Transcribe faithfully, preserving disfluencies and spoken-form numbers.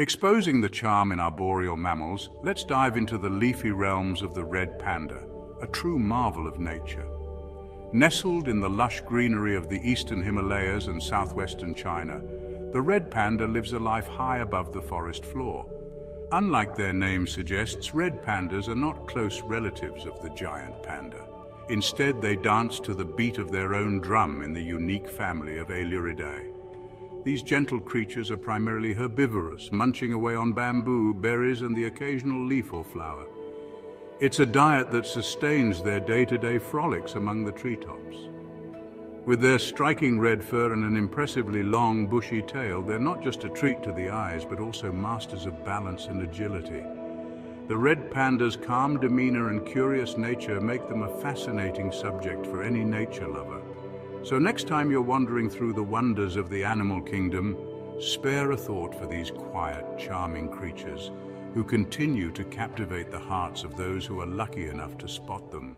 Exposing the charm in arboreal mammals, let's dive into the leafy realms of the red panda, a true marvel of nature. Nestled in the lush greenery of the eastern Himalayas and southwestern China, the red panda lives a life high above the forest floor. Unlike their name suggests, red pandas are not close relatives of the giant panda. Instead, they dance to the beat of their own drum in the unique family of Ailuridae. These gentle creatures are primarily herbivorous, munching away on bamboo, berries, and the occasional leaf or flower. It's a diet that sustains their day-to-day frolics among the treetops. With their striking red fur and an impressively long, bushy tail, they're not just a treat to the eyes, but also masters of balance and agility. The red panda's calm demeanor and curious nature make them a fascinating subject for any nature lover. So next time you're wandering through the wonders of the animal kingdom, spare a thought for these quiet, charming creatures who continue to captivate the hearts of those who are lucky enough to spot them.